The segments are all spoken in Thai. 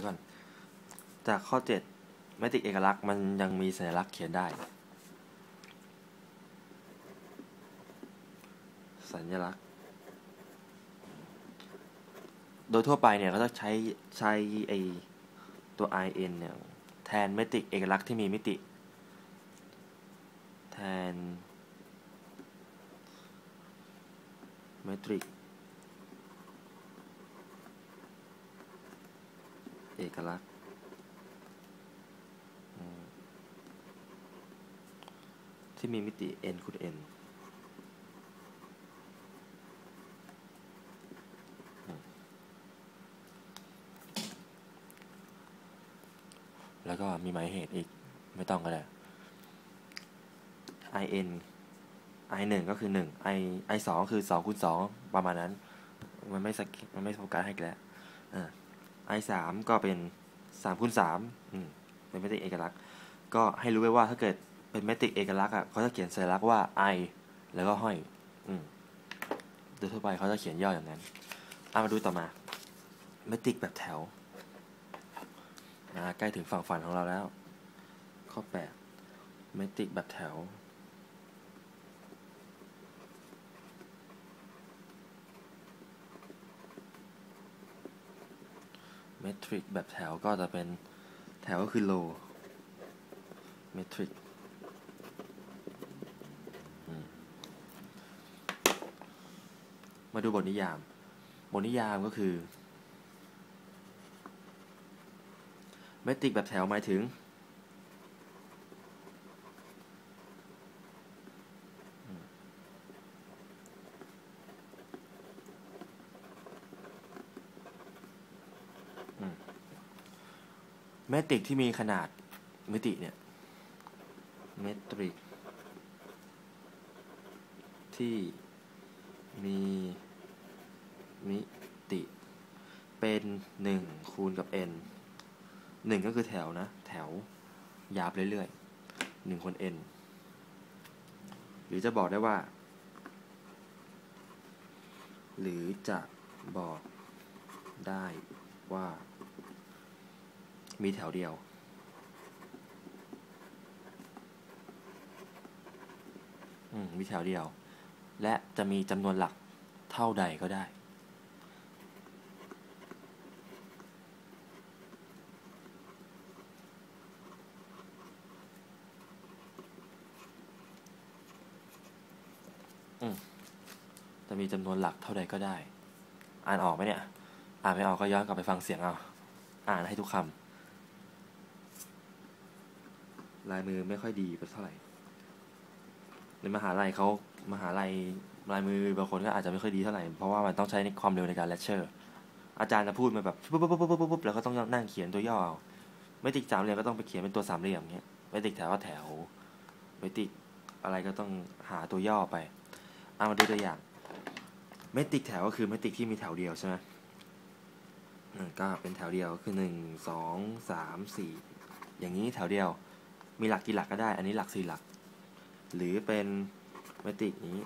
ว้ก่อนจากข้อ7เมตริกเอกลักษณ์มันยังมีสัญลักษณ์เขียนได้สัญลักษณ์โดยทั่วไปเนี่ยเขาจะใช้ไอตัว in เนี่ยแทนเมตริกเอกลักษณ์ที่มีมิติแทนเมตริกเอกลักษณ์ที่มีมิติ n คูณ n แล้วก็มีหมายเหตุอีกไม่ต้องก็ได้ in i 1ก็คือ1 i 2คือ2คูณ2ประมาณนั้นมันไม่โฟกัสให้แล้วi 3ก็เป็น3คูณ3เป็นเมตริกเอกลักษณ์ก็ให้รู้ไว้ว่าถ้าเกิดเป็นเมตริกเอกลักษณ์อ่ะเขาจะเขียนสัญลักษณ์ว่า i แล้วก็ห้อยโดยทั่วไปเขาจะเขียนย่ออย่างนั้นมาดูต่อมาเมตริกแบบแถวใกล้ถึงฝั่งฝันของเราแล้วข้อ8เมตริกแบบแถวเมทริกแบบแถวก็จะเป็นแถวก็คือโลเมทริกมาดูบทนิยามบทนิยามก็คือเมทริกแบบแถวหมายถึงเมตริกที่มีขนาดมิติเนี่ยเมตริกที่มีมิติเป็น1คูณกับ n 1ก็คือแถวนะแถวยาวเรื่อยๆ1คูณ n หรือจะบอกได้ว่ามีแถวเดียวมีแถวเดียวและจะมีจำนวนหลักเท่าใดก็ได้จะมีจำนวนหลักเท่าใดก็ได้อ่านออกไหมเนี่ยอ่านไม่ออกก็ย้อนกลับไปฟังเสียงเอาอ่านให้ทุกคำลายมือไม่ค่อยดีไปเท่าไหร่ในมหาลัยลายมือบางคนก็อาจจะไม่ค่อยดีเท่าไหร่เพราะว่ามันต้องใช้ความเร็วในการเลคเชอร์อาจารย์จะพูดมาแบบปุ๊บแล้วก็ต้องนั่งเขียนตัวย่อเอาเมตริกสามเหลี่ยมก็ต้องไปเขียนเป็นตัวสามเหลี่ยมเงี้ยเมตริกแถวว่าแถวเมตริกอะไรก็ต้องหาตัวย่อไปมาดูตัวอย่างเมตริกแถวก็คือเมตริกที่มีแถวเดียวใช่ไหมก็เป็นแถวเดียวคือ1 2 3 4อย่างนี้แถวเดียวมีหลักกี่หลักก็ได้อันนี้หลัก4หลักหรือเป็นเมตริกนี้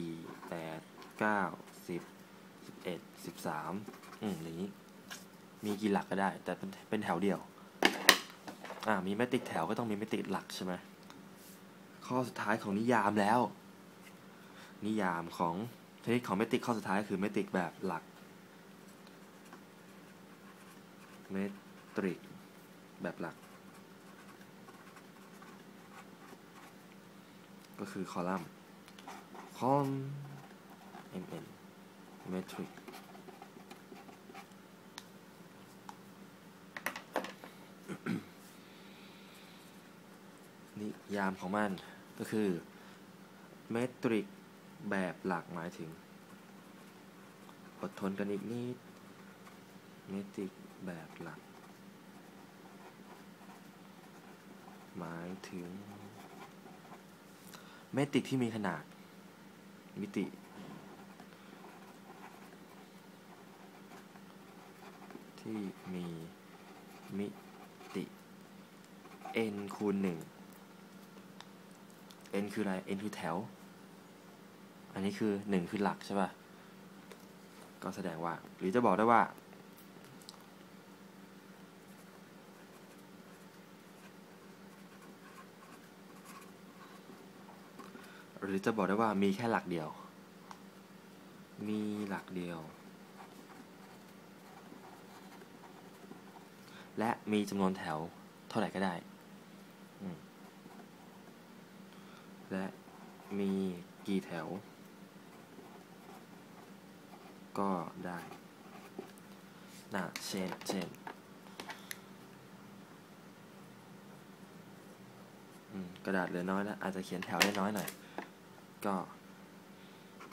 2 4 8 9 10 11 13อย่างนี้มีกี่หลักก็ได้แต่เป็นแถวเดียวมีเมตริกแถวก็ต้องมีเมตริกหลักใช่ไหมข้อสุดท้ายของนิยามแล้วนิยามของชนิดของเมตริกข้อสุดท้ายคือเมตริกแบบหลักเมตริกแบบหลักก็คือคอลัมน์คอม MN เมทริกนิยามของมันก็คือเมทริกแบบหลักหมายถึงอดทนกันอีกนิดเมทริกแบบหลักหมายถึงเมตริกที่มีขนาดมิติที่มีมิติ n คูณ 1 n คืออะไร n คือแถวอันนี้คือ1คือหลักใช่ป่ะก็แสดงว่าหรือจะบอกได้ว่า หรือจะบอกได้ว่ามีแค่หลักเดียวมีหลักเดียวและมีจำนวนแถวเท่าไหร่ก็ได้และมีกี่แถวก็ได้นะเช่นกระดาษเหลือน้อยแล้วอาจจะเขียนแถวได้น้อยหน่อยก็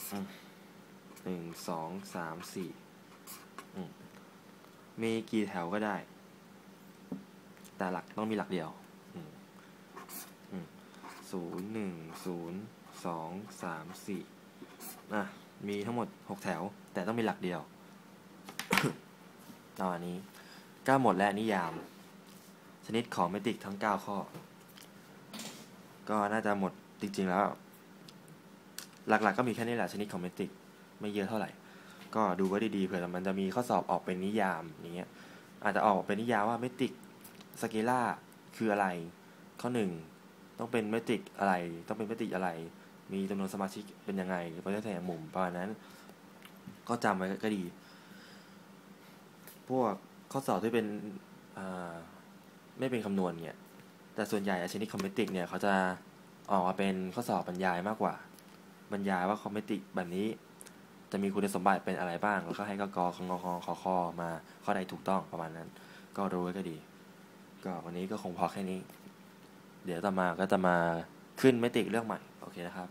1 2 3 4มีกี่แถวก็ได้แต่หลักต้องมีหลักเดียว0 1 0 2 3 4มีทั้งหมด6แถวแต่ต้องมีหลักเดียว ตอนนี้ก็หมดและนิยามชนิดของเมตริกทั้ง9ข้อก็น่าจะหมดจริงๆแล้วหลักๆ ก็มีแค่นี้แหละชนิดของเมตริกไม่เยอะเท่าไหร่ก็ดูไว้ดีๆเผื่อมันจะมีข้อสอบออกเป็นนิยามอย่างเงี้ยอาจจะออกเป็นนิยามว่าเมตริกสเกล่าคืออะไรข้อ1ต้องเป็นเมตริกอะไรต้องเป็นเมตริกอะไรมีจำนวนสมาชิกเป็นยังไงเพราะฉะนั้นมุมประมาณนั้นก็จำไว้ก็ดีพวกข้อสอบที่เป็นไม่เป็นคำนวณเนี่ยแต่ส่วนใหญ่ชนิดคอมเมติกเนี่ยเขาจะออกมาเป็นข้อสอบบรรยายมากกว่าบรรยายว่าคอมเมติกแบบนี้จะมีคุณสมบัติเป็นอะไรบ้างแล้วก็ให้กกคงคขคมาข้อใดถูกต้องประมาณนั้นก็รู้ไว้ก็ดีก็วันนี้ก็คงพอแค่นี้เดี๋ยวต่อมาก็จะมาขึ้นเมตริกเรื่องใหม่โอเคนะครับ